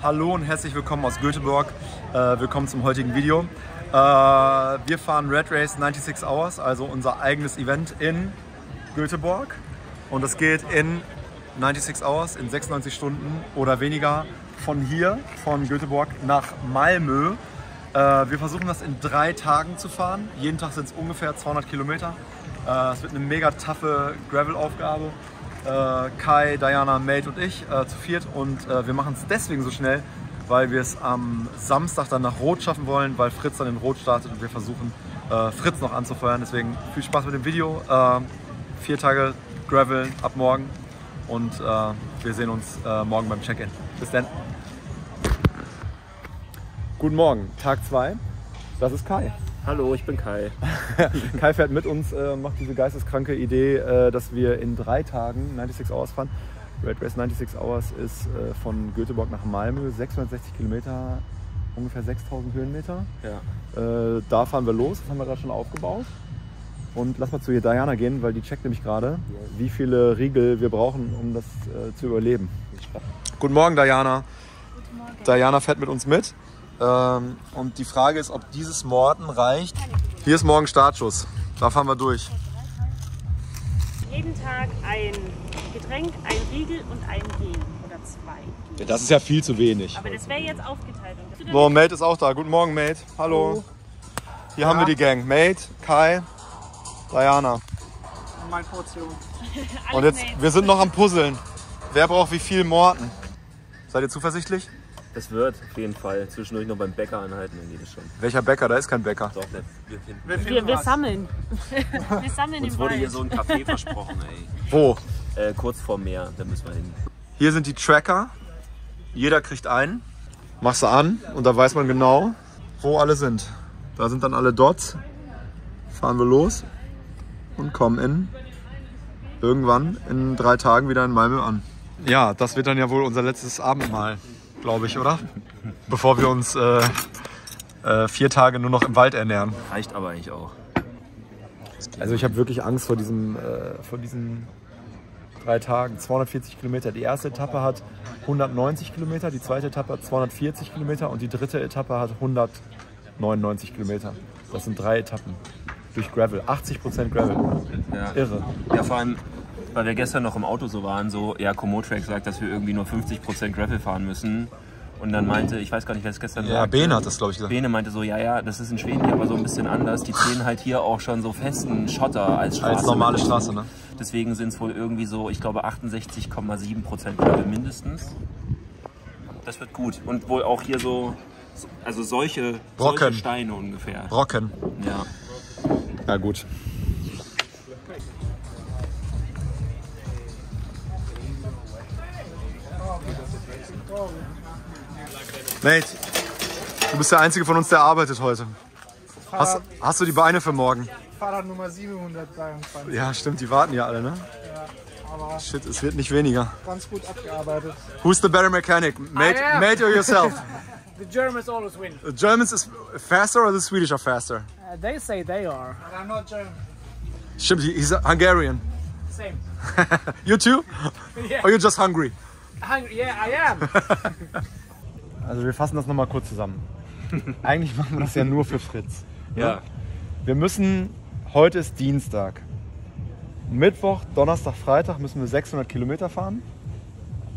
Hallo und herzlich willkommen aus Göteborg. Willkommen zum heutigen Video. Wir fahren RAD RACE 96 Hours, also unser eigenes Event in Göteborg. Und es geht in 96 Hours, in 96 Stunden oder weniger, von hier, von Göteborg nach Malmö. Wir versuchen das in 3 Tagen zu fahren. Jeden Tag sind es ungefähr 200 Kilometer. Es wird eine mega taffe Gravel-Aufgabe. Kai, Diana, Mate und ich zu viert, und wir machen es deswegen so schnell, weil wir es am Samstag dann nach Roth schaffen wollen, weil Fritz dann in Roth startet und wir versuchen Fritz noch anzufeuern. Deswegen viel Spaß mit dem Video, 4 Tage Gravel ab morgen, und wir sehen uns morgen beim Check-in. Bis dann. Guten Morgen, Tag 2, das ist Kai. Hallo, ich bin Kai. Kai fährt mit uns, macht diese geisteskranke Idee, dass wir in 3 Tagen 96 Hours fahren. RAD RACE 96 Hours ist von Göteborg nach Malmö 660 Kilometer, ungefähr 6000 Höhenmeter. Ja. Da fahren wir los, das haben wir gerade schon aufgebaut. Und lass mal zu ihr Diana gehen, weil die checkt nämlich gerade, wie viele Riegel wir brauchen, um das zu überleben. Guten Morgen, Diana. Guten Morgen. Diana fährt mit uns mit. Und die Frage ist, ob dieses Morten reicht. Hier ist morgen Startschuss. Da fahren wir durch. Jeden Tag ein Getränk, ein Riegel und ein Gel oder 2 Gel. Das ist ja viel zu wenig. Aber das wäre jetzt aufgeteilt. So, Mate ist auch da. Guten Morgen, Mate. Hallo. Hier haben wir die Gang. Mate, Kai, Diana. Und meine Portion. Und jetzt, wir sind noch am Puzzeln. Wer braucht wie viel Morten? Seid ihr zuversichtlich? Es wird auf jeden Fall zwischendurch noch beim Bäcker anhalten, dann geht es schon. Welcher Bäcker? Da ist kein Bäcker. Doch, wir sammeln. Wir sammeln im Wald. Uns wurde hier so ein Café versprochen, ey. Wo? Kurz vor Meer, da müssen wir hin. Hier sind die Tracker. Jeder kriegt einen. Machst du an und da weiß man genau, wo alle sind. Da sind dann alle Dots. Fahren wir los und kommen irgendwann in 3 Tagen wieder in Malmö an. Ja, das wird dann ja wohl unser letztes Abendmahl, glaube ich, oder? Bevor wir uns 4 Tage nur noch im Wald ernähren. Reicht aber eigentlich auch. Also ich habe wirklich Angst vor diesen 3 Tagen. 240 Kilometer. Die erste Etappe hat 190 Kilometer, die zweite Etappe hat 240 Kilometer und die dritte Etappe hat 199 Kilometer. Das sind 3 Etappen. Durch Gravel. 80% Gravel. Ja. Irre. Ja, vor allem, weil wir gestern noch im Auto so waren, so, ja, Komotrack sagt, dass wir irgendwie nur 50% Gravel fahren müssen. Und dann meinte, ich weiß gar nicht, wer es gestern war. Ja, Bene hat das, glaube ich, gesagt. Bene meinte so, ja, das ist in Schweden aber so ein bisschen anders. Die ziehen halt hier auch schon so festen Schotter als Straße. Als normale Straße, ne? Deswegen sind es wohl irgendwie so, ich glaube, 68,7% Gravel mindestens. Das wird gut. Und wohl auch hier so, also solche Steine ungefähr. Brocken. Ja. Na gut. Mate, du bist der Einzige von uns, der arbeitet heute. Hast du die Beine für morgen? Fahrrad Nummer 723. Ja, stimmt, die warten ja alle, ne? Ja, aber shit, es wird nicht weniger. Ganz gut abgearbeitet. Who's the better mechanic? Mate or yourself? The Germans always win. The Germans is faster or the Swedish are faster? They say they are. But I'm not German. Stimmt, he's Hungarian. Same. You too? Yeah. Or you're just hungry? Yeah, I am. Also wir fassen das nochmal kurz zusammen. Eigentlich machen wir das ja nur für Fritz. Ne? Ja. Wir müssen, heute ist Dienstag, Mittwoch, Donnerstag, Freitag müssen wir 600 Kilometer fahren.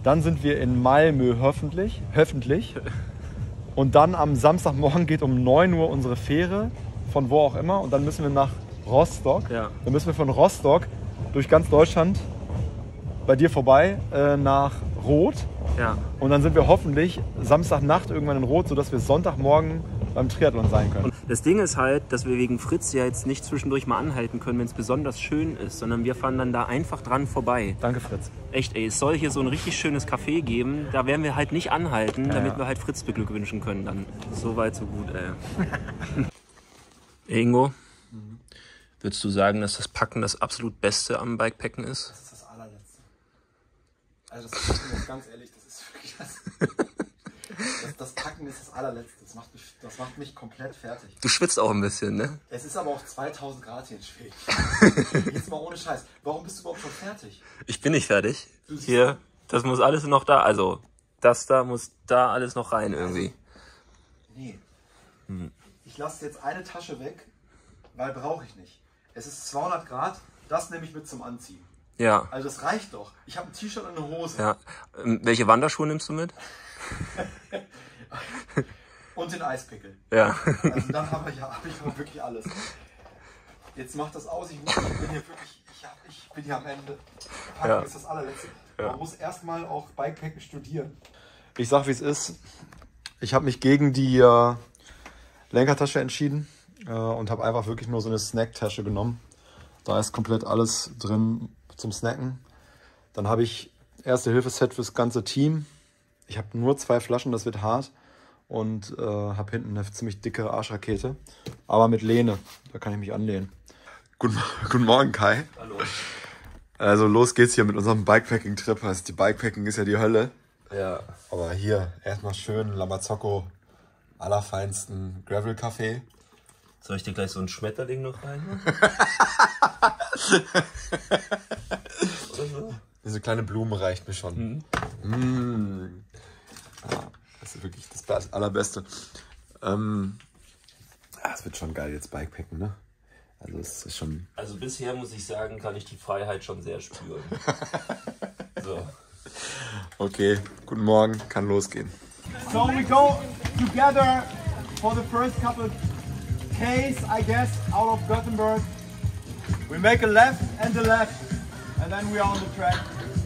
Dann sind wir in Malmö hoffentlich. Und dann am Samstagmorgen geht um 9 Uhr unsere Fähre, von wo auch immer. Und dann müssen wir nach Rostock. Ja. Dann müssen wir von Rostock durch ganz Deutschland bei dir vorbei nach Roth. Ja. Und dann sind wir hoffentlich Samstagnacht irgendwann in Roth, sodass wir Sonntagmorgen beim Triathlon sein können. Das Ding ist halt, dass wir wegen Fritz ja jetzt nicht zwischendurch mal anhalten können, wenn es besonders schön ist, sondern wir fahren dann da einfach dran vorbei. Danke, Fritz. Echt, ey, es soll hier so ein richtig schönes Café geben, da werden wir halt nicht anhalten, damit wir halt Fritz beglückwünschen können dann. So weit, so gut, ey. Ingo, würdest du sagen, dass das Packen das absolut Beste am Bikepacken ist? Das ist das Allerletzte. Also das ist mir ganz ehrlich, das ist wirklich das... Das Packen ist das Allerletzte. Das macht mich komplett fertig. Du schwitzt auch ein bisschen, ne? Es ist aber auch 2000 Grad hier in Schweden. Jetzt mal ohne Scheiß. Warum bist du überhaupt schon fertig? Ich bin nicht fertig. Hier, das muss alles noch da. Also, das da muss da alles noch rein irgendwie. Nee. Hm. Ich lasse jetzt eine Tasche weg, weil brauche ich nicht. Es ist 200 Grad, das nehme ich mit zum Anziehen. Ja. Also das reicht doch. Ich habe ein T-Shirt und eine Hose. Ja. Welche Wanderschuhe nimmst du mit? Und den Eispickel. Ja. Also dann hab ich wirklich alles. Jetzt macht das aus. Ich bin hier wirklich, ich bin hier am Ende. Packen ja. Ist das allerletzte. Ja. Man muss erstmal auch Bikepacken studieren. Ich sag, wie es ist. Ich habe mich gegen die Lenkertasche entschieden und habe einfach wirklich nur so eine Snacktasche genommen. Da ist komplett alles drin zum Snacken. Dann habe ich Erste-Hilfe-Set fürs ganze Team. Ich habe nur 2 Flaschen, das wird hart. Und habe hinten eine ziemlich dicke Arschrakete. Aber mit Lehne, da kann ich mich anlehnen. Guten Morgen, Kai. Hallo. Also los geht's hier mit unserem Bikepacking-Trip. Also die Bikepacking ist ja die Hölle. Ja. Aber hier erstmal schön Lamazocco allerfeinsten Gravel-Kaffee. Soll ich dir gleich so ein Schmetterling noch rein? Diese kleine Blume reicht mir schon. Mhm. Mm. Ja. Das ist wirklich das Allerbeste. Es wird schon geil jetzt Bikepacken, ne? Also es ist schon. Also bisher muss ich sagen, kann ich die Freiheit schon sehr spüren. So. Okay, guten Morgen, kann losgehen. So we go together for the first couple Ks, I guess, out of Gothenburg. We make a left, and then we are on the track.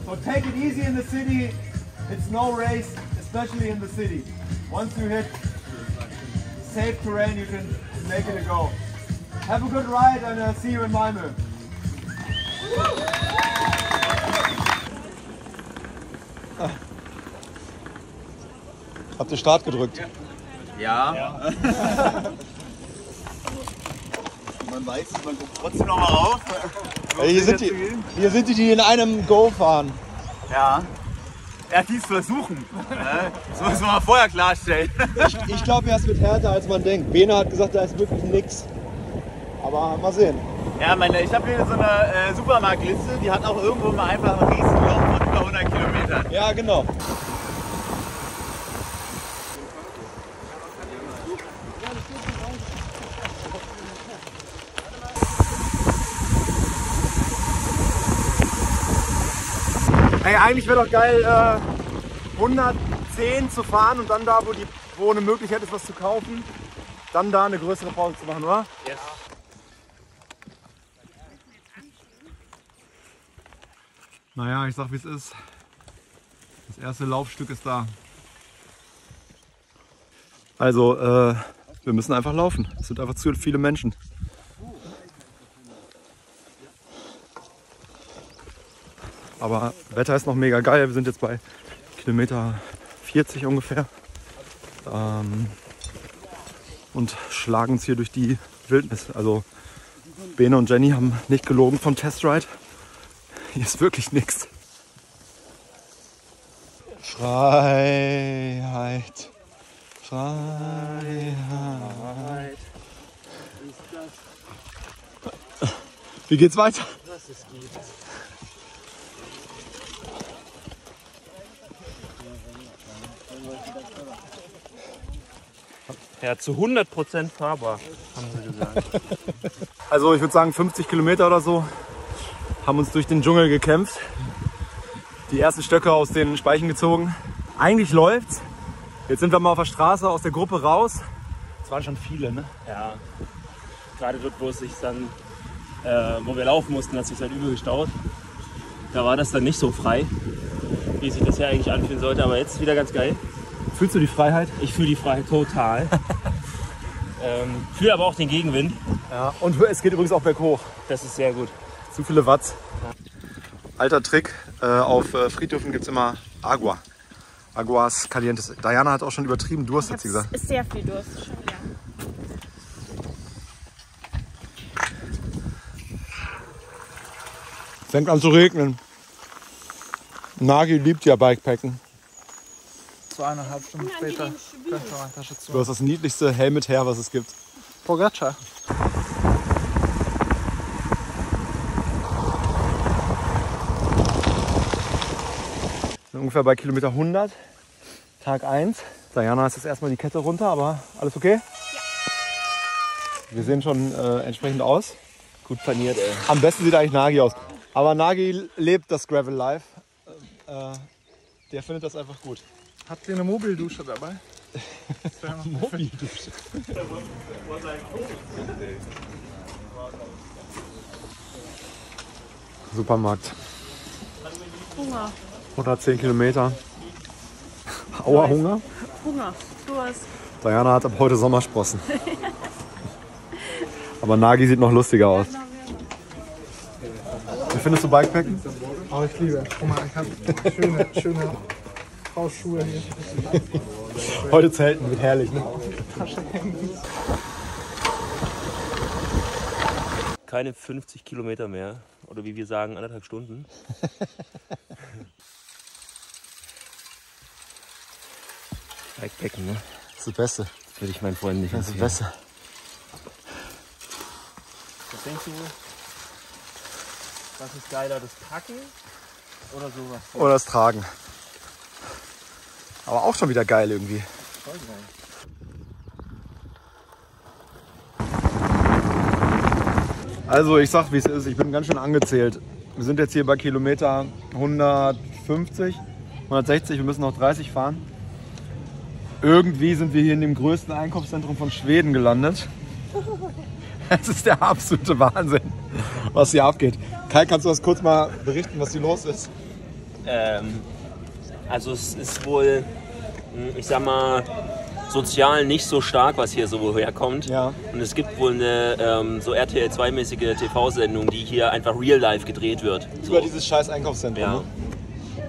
So take it easy in the city. It's no race. Especially in the city. Once you hit safe terrain, you can make it a go. Have a good ride and I'll see you in Malmö. Habt ihr Start gedrückt? Ja. Man weiß, man guckt trotzdem nochmal auf. Ja, hier sind die in einem Go fahren. Ja. Dies versuchen. Das muss man mal vorher klarstellen. Ich glaube, ja, es wird härter, als man denkt. Bene hat gesagt, da ist wirklich nichts. Aber mal sehen. Ja, ich habe hier so eine Supermarktliste, die hat auch irgendwo mal einfach einen riesen Lauf von über 100 Kilometern. Ja, genau. Hey, eigentlich wäre doch geil, 110 zu fahren und dann da, wo eine Möglichkeit ist, was zu kaufen, dann da eine größere Pause zu machen, oder? Yes. Naja, ich sag, wie es ist. Das erste Laufstück ist da. Also, wir müssen einfach laufen. Es sind einfach zu viele Menschen. Aber Wetter ist noch mega geil. Wir sind jetzt bei Kilometer 40 ungefähr und schlagen uns hier durch die Wildnis. Also Bene und Jenny haben nicht gelogen vom Testride. Hier ist wirklich nichts. Freiheit, Freiheit. Wie geht's weiter? Ja, zu 100% fahrbar, haben sie gesagt. Also ich würde sagen 50 Kilometer oder so haben uns durch den Dschungel gekämpft. Die ersten Stöcke aus den Speichen gezogen. Eigentlich läuft's. Jetzt sind wir mal auf der Straße aus der Gruppe raus. Es waren schon viele, ne? Ja. Gerade dort, wo es sich dann, wo wir laufen mussten, hat sich halt übel gestaut. Da war das dann nicht so frei, wie sich das ja eigentlich anfühlen sollte. Aber jetzt ist wieder ganz geil. Fühlst du die Freiheit? Ich fühle die Freiheit total. Fühle aber auch den Gegenwind. Ja, und es geht übrigens auch berghoch. Das ist sehr gut. Zu viele Watts. Alter Trick, auf Friedhöfen gibt es immer Agua. Aguas Calientes. Diana hat auch schon übertrieben Durst, hat sie gesagt. Ist sehr viel Durst, schon wieder. Fängt an zu regnen. Nagi liebt ja Bikepacken. 2,5 Stunden später könnte man eine Tasche zu. Du hast das niedlichste Helmet her, was es gibt. Pogacar. Ungefähr bei Kilometer 100. Tag 1. Diana ist jetzt erstmal die Kette runter, aber alles okay? Ja. Wir sehen schon entsprechend aus. Gut planiert, ey. Am besten sieht eigentlich Nagi aus. Aber Nagi lebt das Gravel Life. Der findet das einfach gut. Habt ihr eine Mobildusche dabei? Mobildusche? Supermarkt. Hunger. 110 Kilometer. Aua, Hunger? Hunger. Du hast... Diana hat ab heute Sommersprossen. Aber Nagi sieht noch lustiger aus. Wie findest du Bikepacken? Oh, ich liebe. Guck mal, ich habe schöne Hausschuhe hier. Heute zelten wird herrlich, ne? Keine 50 Kilometer mehr. Oder wie wir sagen, 1,5 Stunden. Bikepacken, ne? Das ist das Beste. Das würde ich meinen Freunden nicht empfehlen. Das ist das Beste. Was denkst du? Was ist geiler, das Packen oder sowas? Oder das Tragen. Aber auch schon wieder geil irgendwie. Voll geil. Also ich sag, wie es ist. Ich bin ganz schön angezählt. Wir sind jetzt hier bei Kilometer 150, 160. Wir müssen noch 30 fahren. Irgendwie sind wir hier in dem größten Einkaufszentrum von Schweden gelandet. Es ist der absolute Wahnsinn, was hier abgeht. Kai, kannst du das kurz mal berichten, was hier los ist? Also es ist wohl, ich sag mal, sozial nicht so stark, was hier so herkommt. Ja. Und es gibt wohl eine so RTL2-mäßige TV-Sendung, die hier einfach real life gedreht wird. So. Über dieses scheiß Einkaufszentrum, ja. Ne?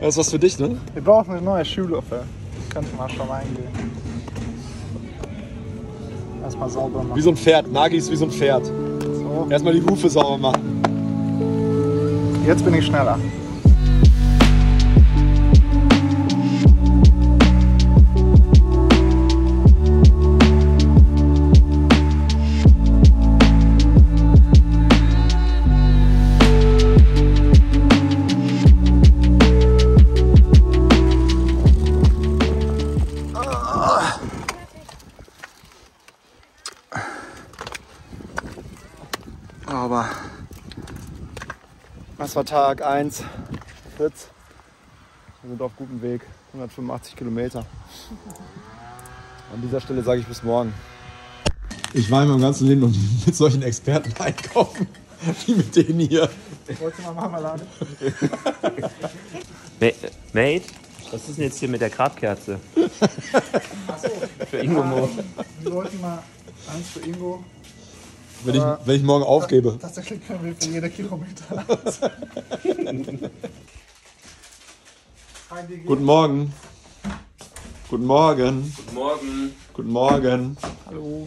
Das ist was für dich, ne? Wir brauchen eine neue Schuhlöffel. Kannst du mal schon reingehen. Erstmal sauber machen. Wie so ein Pferd. Nagi ist wie so ein Pferd. So. Erstmal die Hufe sauber machen. Jetzt bin ich schneller. Das war Tag 1, Fritz. Wir sind auf gutem Weg, 185 Kilometer. An dieser Stelle sage ich bis morgen. Ich war in meinem ganzen Leben noch nie mit solchen Experten einkaufen, wie mit denen hier. Ich wollte mal Marmelade. Mate, was ist denn jetzt hier mit der Grabkerze? Achso. Für Ingo Mo. Wir wollten mal eins für Ingo. Wenn ich morgen aufgebe. Tatsächlich können wir für jeder Kilometer aus. Guten Morgen. Guten Morgen. Guten Morgen. Guten Morgen. Hallo.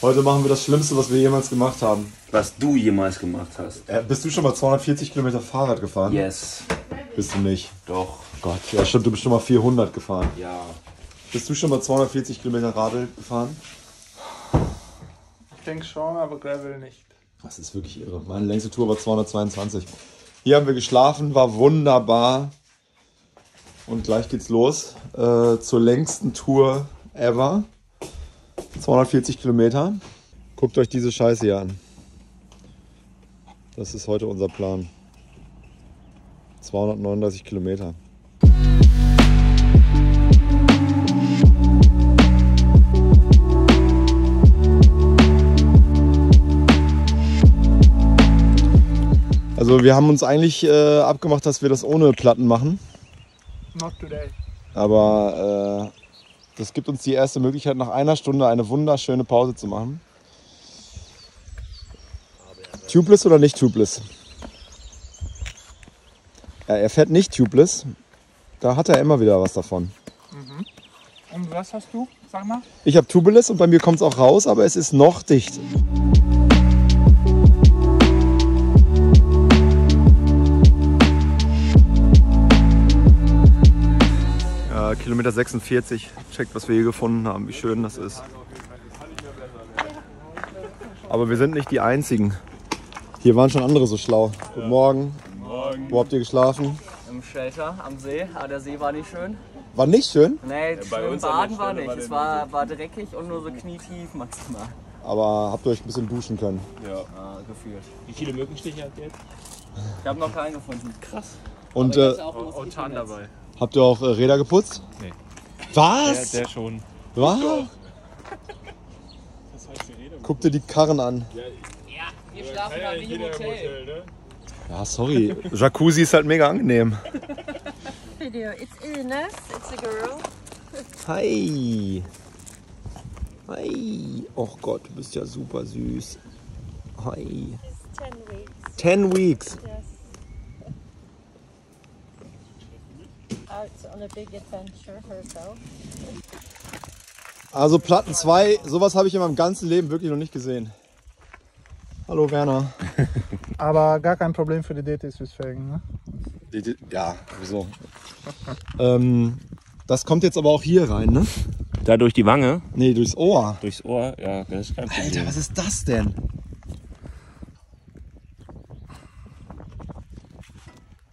Heute machen wir das Schlimmste, was wir jemals gemacht haben. Was du jemals gemacht hast. Bist du schon mal 240 Kilometer Fahrrad gefahren? Yes. Bist du nicht? Doch. Gott, ja stimmt, du bist schon mal 400 gefahren. Ja. Bist du schon mal 240 Kilometer Radl gefahren? Ich denke schon, aber Gravel nicht. Das ist wirklich irre. Meine längste Tour war 222. Hier haben wir geschlafen, war wunderbar. Und gleich geht's los zur längsten Tour ever. 240 Kilometer. Guckt euch diese Scheiße hier an. Das ist heute unser Plan. 239 Kilometer. Also wir haben uns eigentlich abgemacht, dass wir das ohne Platten machen. Not today. Aber das gibt uns die erste Möglichkeit, nach einer Stunde eine wunderschöne Pause zu machen. Tubeless oder nicht tubeless? Ja, er fährt nicht tubeless. Da hat er immer wieder was davon. Mhm. Und was hast du? Sag mal. Ich habe tubeless und bei mir kommt es auch raus, aber es ist noch dicht. Kilometer 46, checkt, was wir hier gefunden haben, wie schön das ist. Aber wir sind nicht die Einzigen. Hier waren schon andere so schlau. Ja. Guten Morgen. Guten Morgen. Wo habt ihr geschlafen? Im Shelter am See, aber der See war nicht schön. War nicht schön? Nee, bei uns Baden war nicht. Es war dreckig und nur so knietief maximal. Aber habt ihr euch ein bisschen duschen können? Ja, gefühlt. Wie viele Mückenstiche habt ihr jetzt? Ich habe noch keinen gefunden. Krass. Und Otan dabei. Habt ihr auch Räder geputzt? Nee. Was? Der schon. Was? Das heißt die Räder. Guck dir die Karren an. Ja, wir schlafen da wie im Hotel. Ne? Ja, sorry. Jacuzzi ist halt mega angenehm. Video. It's Ines, it's a girl. Hi. Hi. Och Gott, du bist ja super süß. Hi. It's 10 weeks. 10 weeks? Yes. Out on a big adventure herself. Also Platten 2, sowas habe ich in meinem ganzen Leben wirklich noch nicht gesehen. Hallo Werner. Aber gar kein Problem für die DT Swiss Felgen, ne? Ja, wieso? Das kommt jetzt aber auch hier rein, ne? Da durch die Wange? Nee, durchs Ohr. Durchs Ohr, ja, das ist kein Problem. Alter, was ist das denn?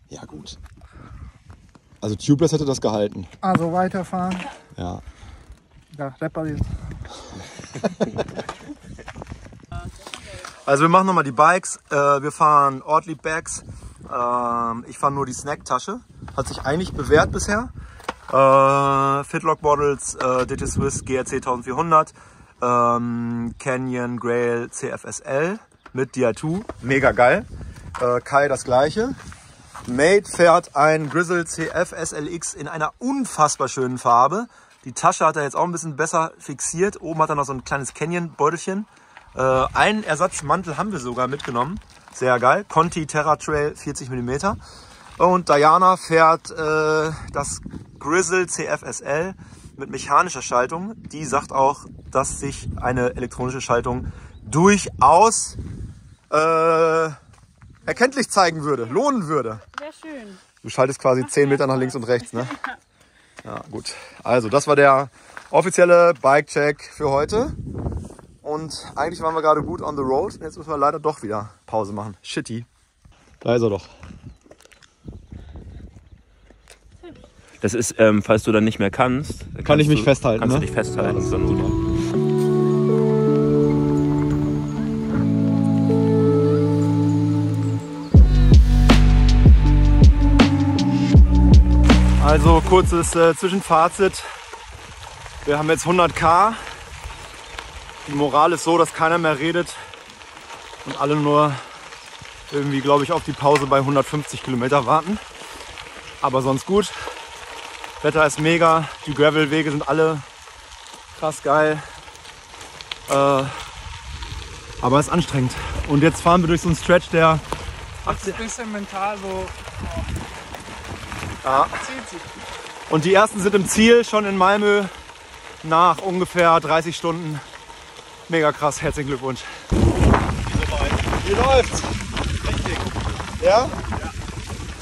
Ja, gut. Also Tubeless hätte das gehalten. Also weiterfahren. Ja. Ja, repariert. Also wir machen nochmal die Bikes. Wir fahren Ortlieb Bags. Ich fahre nur die Snacktasche. Hat sich eigentlich bewährt bisher. Fitlock Bottles, DT Swiss, GRC 1400, Canyon, Grail, CFSL mit Di2. Mega geil. Kai das gleiche. Mate fährt ein Grizzly CFSLX in einer unfassbar schönen Farbe. Die Tasche hat er jetzt auch ein bisschen besser fixiert. Oben hat er noch so ein kleines Canyon-Beutelchen. Einen Ersatzmantel haben wir sogar mitgenommen. Sehr geil. Conti Terra Trail 40 mm. Und Diana fährt das Grizzly CFSL mit mechanischer Schaltung. Die sagt auch, dass sich eine elektronische Schaltung durchaus erkenntlich zeigen würde, lohnen würde. Sehr schön. Du schaltest quasi 10 Meter nach links und rechts, ne? Ja, gut. Also, das war der offizielle Bike-Check für heute. Und eigentlich waren wir gerade gut on the road. Jetzt müssen wir leider doch wieder Pause machen. Shitty. Da ist er doch. Das ist, falls du dann nicht mehr kannst. Kann ich mich festhalten? Kannst du dich festhalten. Ja, dann super. Also kurzes Zwischenfazit. Wir haben jetzt 100 km. Die Moral ist so, dass keiner mehr redet und alle nur irgendwie, glaube ich, auf die Pause bei 150 Kilometer warten. Aber sonst gut. Wetter ist mega. Die Gravel-Wege sind alle krass geil. Aber es ist anstrengend. Und jetzt fahren wir durch so einen Stretch, der... Das ist ein bisschen mental so... Ja. Und die ersten sind im Ziel, schon in Malmö, nach ungefähr 30 Stunden. Mega krass, herzlichen Glückwunsch. Wie läuft's? Richtig. Ja? Ja.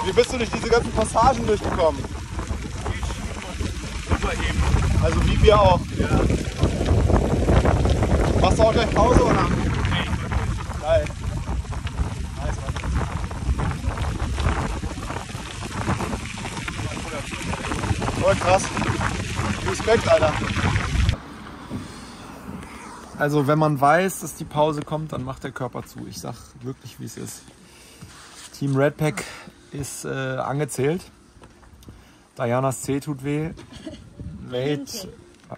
Wie bist du durch diese ganzen Passagen durchgekommen? Überheben. Also wie wir auch. Ja. Machst du auch gleich Pause oder? Nee. Geil. Voll krass. Respekt, Alter. Also wenn man weiß, dass die Pause kommt, dann macht der Körper zu. Ich sag wirklich, wie es ist. Team Red Pack ist angezählt. Dianas C tut weh.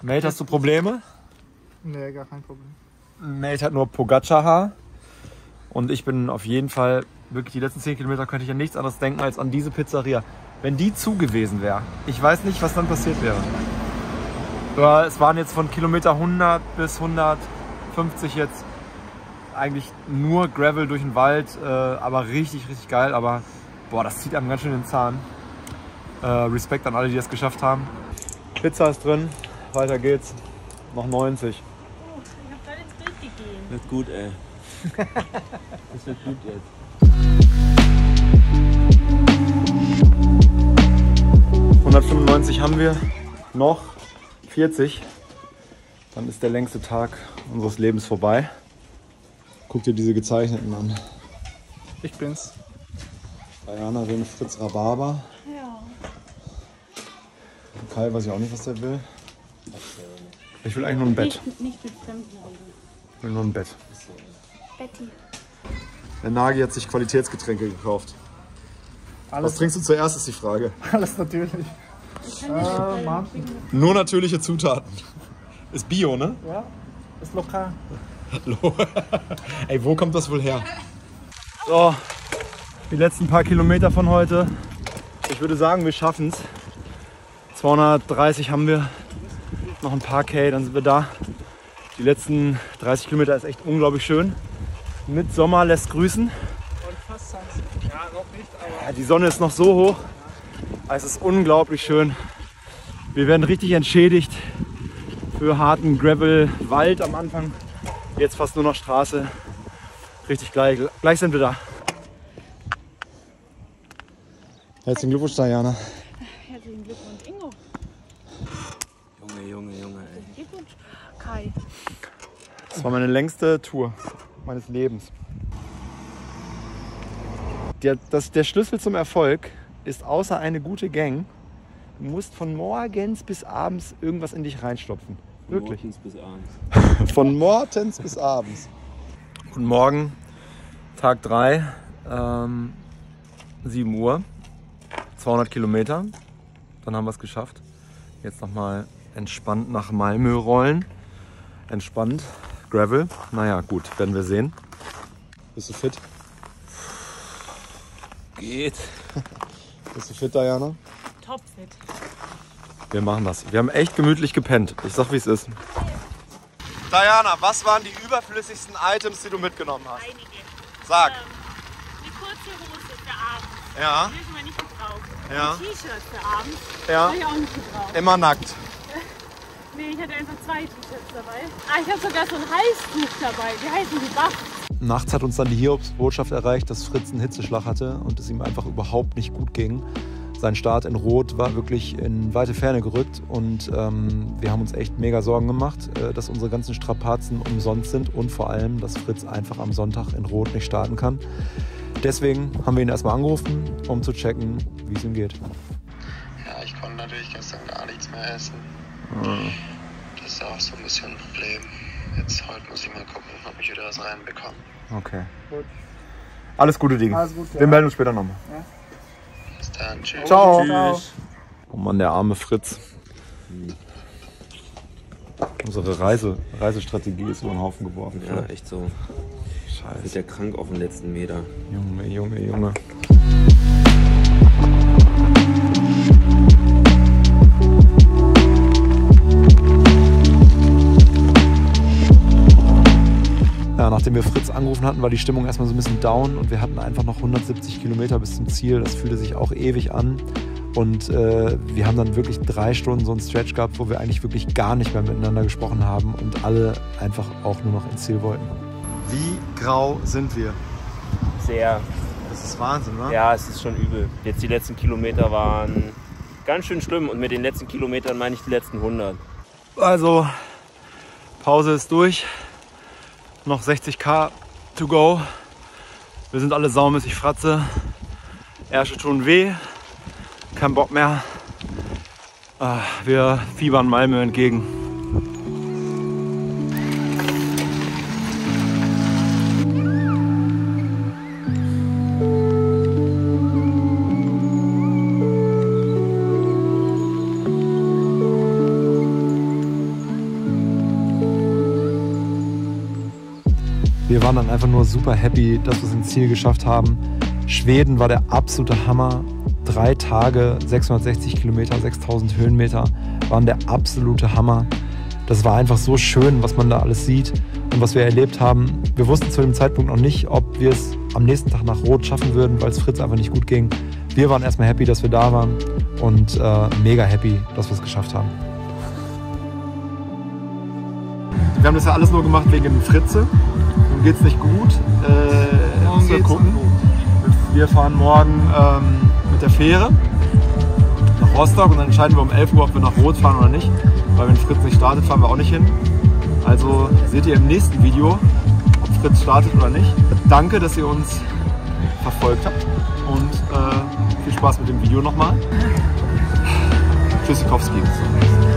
Mate, hast du Probleme? Nee, gar kein Problem. Mate hat nur Pogacar-Haar. Und ich bin auf jeden Fall, wirklich die letzten 10 Kilometer könnte ich an nichts anderes denken als an diese Pizzeria. Wenn die zu gewesen wäre, ich weiß nicht, was dann passiert wäre. Aber es waren jetzt von Kilometer 100 bis 150 jetzt eigentlich nur Gravel durch den Wald, aber richtig, richtig geil. Aber boah, das zieht einem ganz schön den Zahn. Respekt an alle, die das geschafft haben. Pizza ist drin, weiter geht's. Noch 90. Oh, ich hab gerade ins Bild gegeben. Das wird gut, ey. Das wird gut jetzt. 195 haben wir, noch 40, dann ist der längste Tag unseres Lebens vorbei. Guck dir diese Gezeichneten an. Ich bin's. Diana, René, Fritz, Rhabarber. Ja. Kai weiß ich auch nicht, was der will. Ich will eigentlich nur ein Bett. Nicht mit Fremden reden. Ich will nur ein Bett. Betty. Der Nagi hat sich Qualitätsgetränke gekauft. Alles. Was trinkst du zuerst, ist die Frage. Alles natürlich. Nur natürliche Zutaten. Ist Bio, ne? Ja, ist lokal. Ey, wo kommt das wohl her? So, die letzten paar Kilometer von heute. Ich würde sagen, wir schaffen es. 230 haben wir. Noch ein paar K, dann sind wir da. Die letzten 30 Kilometer ist echt unglaublich schön. Mit Sommer lässt grüßen. Und fast Sunset. Ja, noch nicht, aber. Ja, die Sonne ist noch so hoch. Es ist unglaublich schön. Wir werden richtig entschädigt für harten Gravel, Wald am Anfang. Jetzt fast nur noch Straße. Richtig geil. Gleich sind wir da. Herzlichen Glückwunsch, Diana. Herzlichen Glückwunsch, Ingo. Junge, Junge, Junge. Herzlichen Glückwunsch, Kai. Das war meine längste Tour meines Lebens. Der Schlüssel zum Erfolg ist außer eine gute Gang, du musst von morgens bis abends irgendwas in dich reinstopfen. Wirklich. Von morgens bis abends. Von morgens bis abends. Und morgen, Tag 3, 7 Uhr, 200 Kilometer. Dann haben wir es geschafft. Jetzt nochmal entspannt nach Malmö rollen. Entspannt. Gravel. Naja, gut, werden wir sehen. Bist du fit? Geht. Bist du fit, Diana? Topfit. Wir machen das. Wir haben echt gemütlich gepennt. Ich sag, wie es ist. Diana, was waren die überflüssigsten Items, die du mitgenommen hast? Einige. Sag. Die kurze Hose für abends. Ja. Die dürfen wir nicht gebrauchen. Ja. T-Shirt für abends. Ja. Habe ich auch nicht gebraucht. Immer nackt. Nee, ich hatte einfach 2 T-Shirts dabei. Ah, ich habe sogar so ein Halstuch dabei. Wie heißen die? Bach. Nachts hat uns dann die Hiobsbotschaft erreicht, dass Fritz einen Hitzeschlag hatte und es ihm einfach überhaupt nicht gut ging. Sein Start in Roth war wirklich in weite Ferne gerückt und wir haben uns echt mega Sorgen gemacht, dass unsere ganzen Strapazen umsonst sind und vor allem, dass Fritz einfach am Sonntag in Roth nicht starten kann. Deswegen haben wir ihn erstmal angerufen, um zu checken, wie es ihm geht. Ja, ich konnte natürlich gestern gar nichts mehr essen. Das ist auch so ein bisschen ein Problem. Jetzt heute muss ich mal gucken, ob ich wieder was reinbekomme. Okay. Gut. Alles gute Dinge. Alles gut, ja. Wir melden uns später nochmal. Ja. Bis dann. Tschüss. Ciao. Ciao. Oh Mann, der arme Fritz. Unsere Reisestrategie ist über den Haufen geworfen. Ja, oder? Echt so. Scheiße. Wird der krank auf den letzten Meter. Junge, Junge, Junge. Ja, nachdem wir Fritz angerufen hatten, war die Stimmung erstmal so ein bisschen down und wir hatten einfach noch 170 Kilometer bis zum Ziel. Das fühlte sich auch ewig an und wir haben dann wirklich 3 Stunden so einen Stretch gehabt, wo wir eigentlich wirklich gar nicht mehr miteinander gesprochen haben und alle einfach auch nur noch ins Ziel wollten. Wie grau sind wir? Sehr. Das ist Wahnsinn, oder? Ja, es ist schon übel. Jetzt die letzten Kilometer waren ganz schön schlimm und mit den letzten Kilometern meine ich die letzten 100. Also, Pause ist durch. Noch 60 Kilometer to go. Wir sind alle saumäßig fratze. Ärsche tun weh. Kein Bock mehr. Wir fiebern Malmö entgegen. Wir waren dann einfach nur super happy, dass wir es ins Ziel geschafft haben. Schweden war der absolute Hammer. 3 Tage, 660 Kilometer, 6000 Höhenmeter waren der absolute Hammer. Das war einfach so schön, was man da alles sieht und was wir erlebt haben. Wir wussten zu dem Zeitpunkt noch nicht, ob wir es am nächsten Tag nach Roth schaffen würden, weil es Fritz einfach nicht gut ging. Wir waren erstmal happy, dass wir da waren und mega happy, dass wir es geschafft haben. Wir haben das ja alles nur gemacht wegen dem Fritze. Nun geht es nicht gut. Morgen geht's gut. Wir fahren morgen mit der Fähre nach Rostock und dann entscheiden wir um 11 Uhr, ob wir nach Roth fahren oder nicht. Weil wenn Fritz nicht startet, fahren wir auch nicht hin. Also seht ihr im nächsten Video, ob Fritz startet oder nicht. Danke, dass ihr uns verfolgt habt und viel Spaß mit dem Video nochmal. Tschüssikowski.